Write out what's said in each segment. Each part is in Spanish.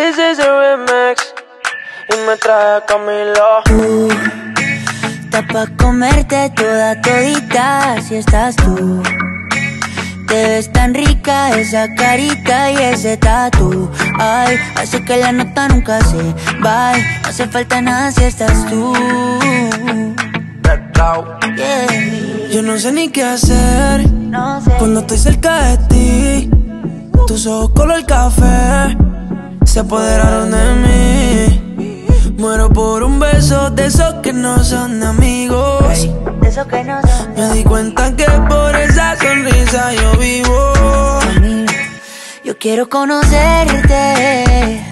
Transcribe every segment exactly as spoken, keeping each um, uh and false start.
This is a remix. Y me trae a Camilo. Tú, está pa' comerte toda todita. Si estás tú, te ves tan rica, esa carita y ese tatu. Ay, hace que la nota nunca se vaya. No hace falta nada si estás tú. Yeah. Yo no sé ni qué hacer, no sé. Cuando estoy cerca de ti, tus ojos color café se apoderaron de mí. Muero por un beso de esos que no son amigos. Hey. De esos que no son amigos. Me di cuenta que por esa sonrisa yo vivo. Yo quiero conocerte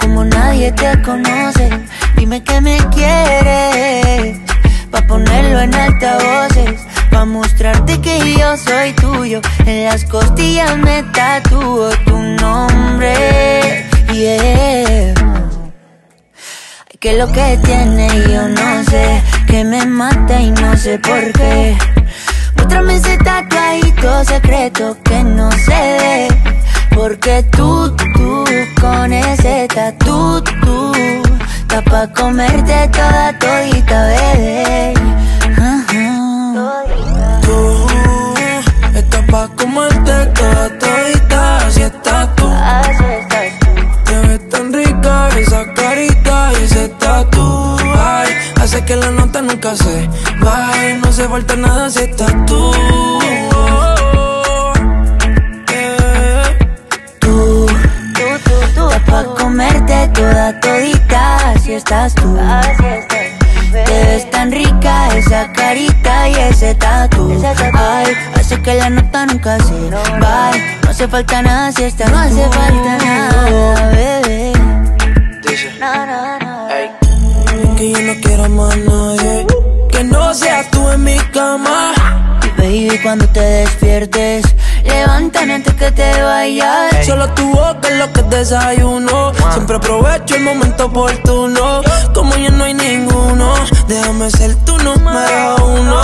como nadie te conoce. Dime que me quieres pa' ponerlo en altavoces, pa' mostrarte que yo soy tuyo. En las costillas me tatúo tu nombre. Yeah. Ay, que lo que tiene yo no sé, que me mata y no sé por qué. Muéstrame ese tatuajito secreto que no se ve, porque tú, tú, con ese tatu, tú, está pa' comerte toda todita, bebé. Pa' comerte toda todita, así estás tú. Así estás tú. Te ves tan rica, esa carita y ese tatu. Ay, hace que la nota nunca se baje. No se falta nada si estás tú. Yeah. Tú, tú, tú, tú, tú. Pa' comerte toda todita, así estás tú. Así estás tú. Te ves tan rica, esa carita y ese tatu. Ay, hace que la nota nunca se vaya. No hace falta nada si estás tú. No hace falta nada, bebé. No, no, no. Hey. Que yo no quiero más nadie que no seas tú en mi cama. Baby, cuando te despiertes, levántame antes que te vayas. Hey. Solo tu boca es lo que desayuno. Wow. Siempre aprovecho el momento oportuno. Como ya no hay ninguno, déjame ser tu número uno.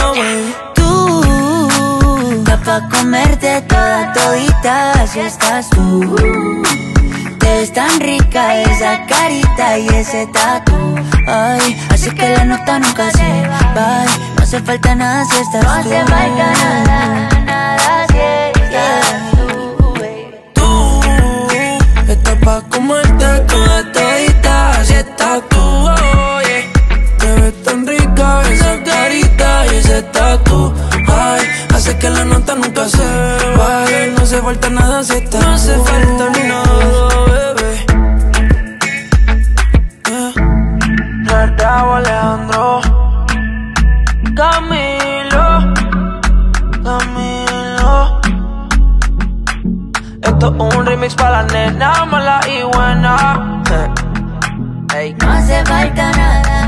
Tú, está pa' comerte toda todita, así estás tú. Te ves tan rica, esa carita y ese tatu. Ay, así que la nota nunca se va. No hace falta nada si estás tú. No hace falta nada, nada si estás tú. Tú, estás pa' comerte toda todita, así estás tú. Que la nota nunca se vaya, no hace falta nada si estás tú. No hace falta nada, bebé. Yeah. Gardao Alejandro, Camilo, Camilo. Esto es un remix para la nena mala y buena. Hey. No hace falta nada.